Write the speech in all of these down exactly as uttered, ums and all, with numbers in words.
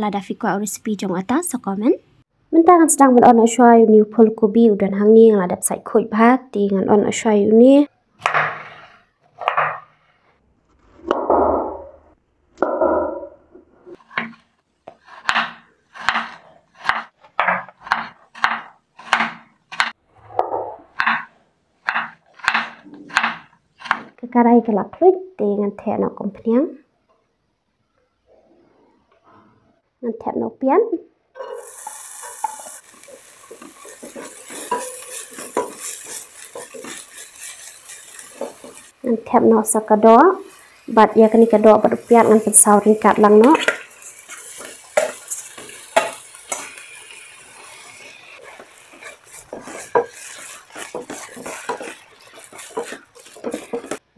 chela dafiko aur recipe jong ata so comment mentang sedang men on ashwa uni phol kobi udan hangni yang ladap sai khoi bhat ti ngan on ashwa uni karai kelak prit dengan teh nak kompiang, dengan teh nak pian, dengan teh nak sakado, bat ya kini kado bat pian dengan pensau ringkat lang no.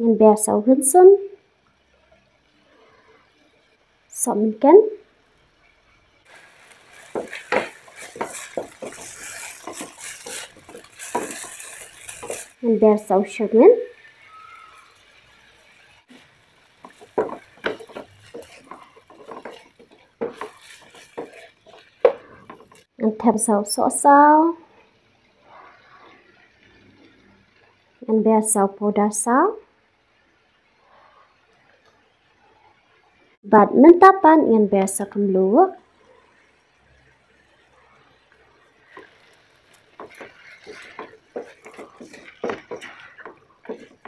Ngan bea sau rinson sau min ken ngan bea sau sherman ngan thep sau so sau ngan bea sau poda sau bat mentapan yang biasa kemluwak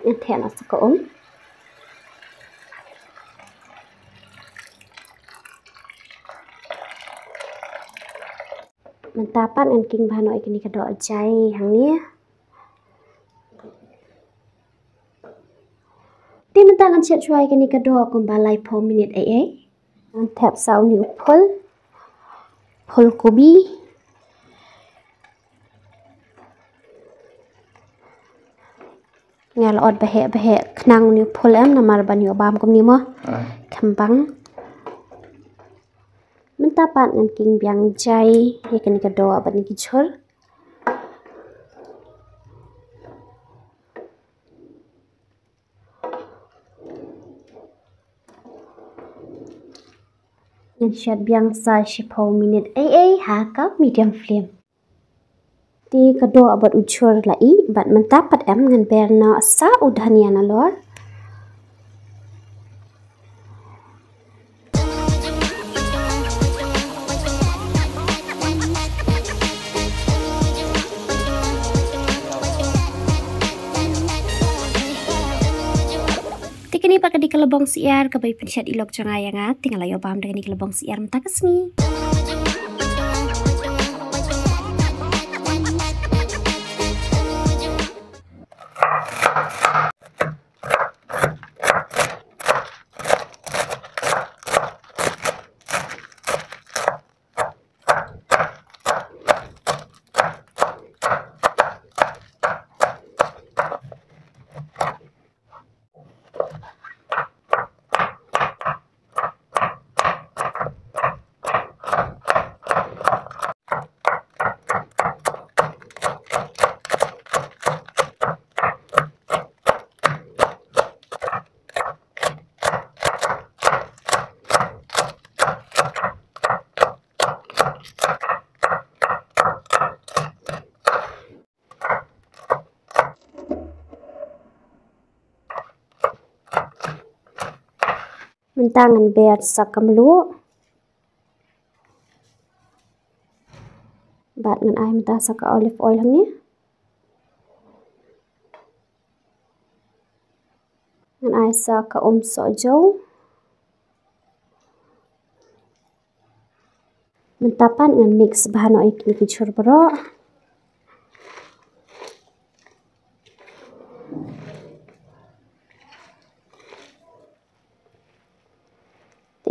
yang tiada sekoom mentapan yang king bahanoi kini kedok jai hangnya tangan chat cuai kini kedua kembali pol minit ee tap sau niu pol pol kobi ngal od behek behek knang niu pol em namar ban niu bam kom ni mo kembang mentapat ngan king biang jai ye kini kedua ban ni kichol Siat biasa sepuluh minit A A hakap medium flame. Di kedua abad ucur lai, abad mentapat em dengan berna sa udhaniana lor. Kini pakai di kelebong siar kebaik pensiat ilok cengayangat tinggal ayo paham dengan di kelebong siar mentak kesmi. Tangan biasa kemelu, bat dengan air mentah saka olive oil ni, dengan air saka om sojo, mentapan dengan mix bahan oil kini kicur berok.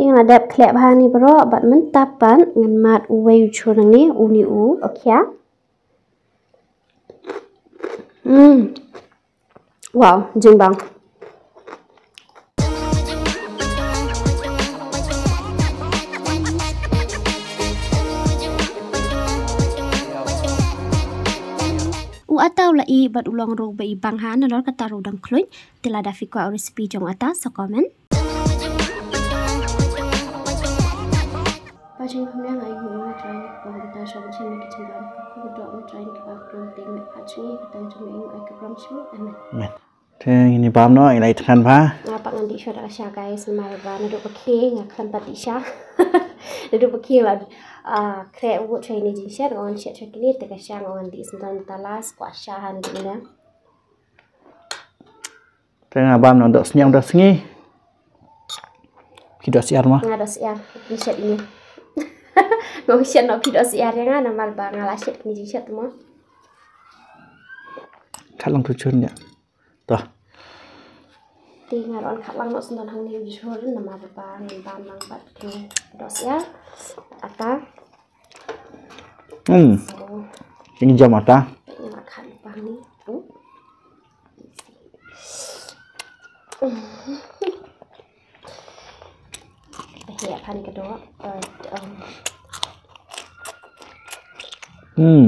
Yang ada klep hani bro, bat mentapan ngan mat uwe ucur ni uni u, okya. Hmm, wow, jeng bang. Atau lai bat ulang ru bai bang han lor kata ru dang kloi, tila dafiko recipe jong atas so comment. पाचन हमने आई हूँ मैं ट्राइन करता शब्द से मैं किचन डाल को डॉट में ट्राइन कर आप लोग देख मैं पाचन ये बताएं जो मैं आई के प्रॉम्प्ट में एम Teng ini pam no ilai tekan pa. Ngapa nganti shot asya guys semai ba na do pakhe ngakhan pati sha. Na do pakhe la a kre wo chai ni jin sha on sha chak ni te ka sha on di sentan talas kwa sha han ni na. Teng abam no do senyang do sengi. Kido siar ma. Ngado siar ni sha ini. Ngok sha no kido siar yang ana mal ba ngala sha ni jin sha tu ma. Kalong tujuan ya. Tuh. Tinggal on kalang no senton hang ni jualin nama apa ni bambang batu dos ya ata. Hmm. Ini jam ata. Ini makan bang ni. Bahaya kan kedua. Hmm.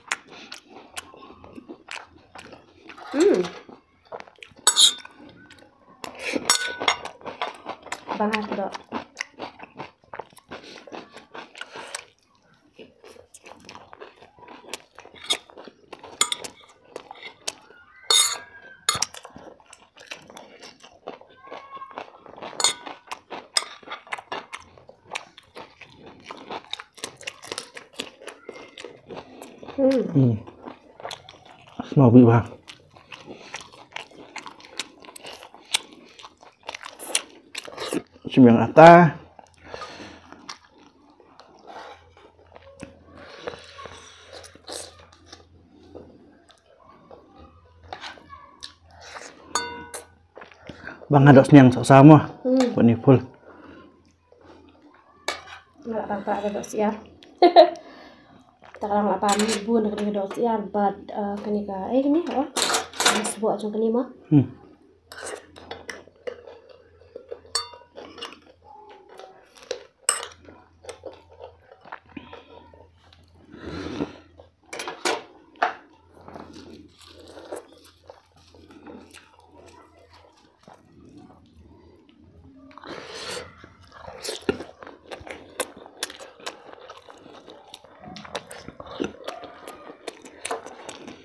Hmm. Banget dok. Hmm. Hmm. Mau beli bang. Yang atas bang ada yang sama hmm. Buat nipul nggak apa-apa ada dosiar kita kalau delapan ribu nak ada dosiar buat kenika eh ini apa sebuah macam kenima hmm.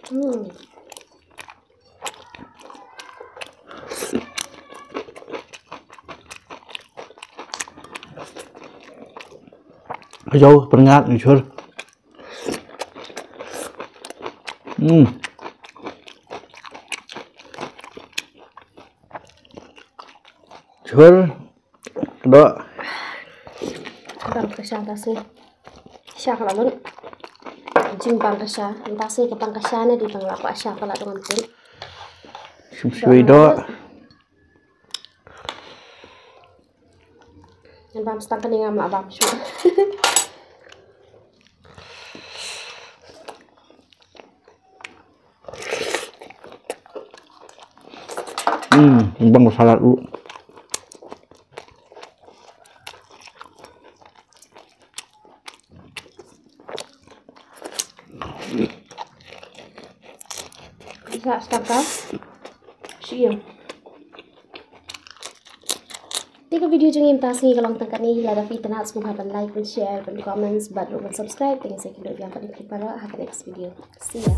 Hmm. Jauh peringat nih sur. Hmm. Sur, kedok. Bang kesang tasih. Syak lamun. Jing pangkasya, entah sih ke pangkasyane di tengah aku asya kalau dengan pun. Suwi do. Dan bam stang keningan mak bam suwi. Hmm, bang salat lu. Enggak staka siang tiga video jengim tasni kalau tengkat ni ada fitnah semua dan like dan share dan komen buat dan subscribe dan saya kena yang akan kita pada next video see ya.